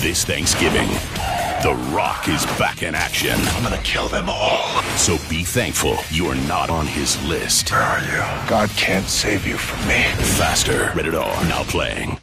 This Thanksgiving, The Rock is back in action. I'm gonna kill them all. So be thankful you're not on his list. Where are you? God can't save you from me. Faster. Rated R. Now playing.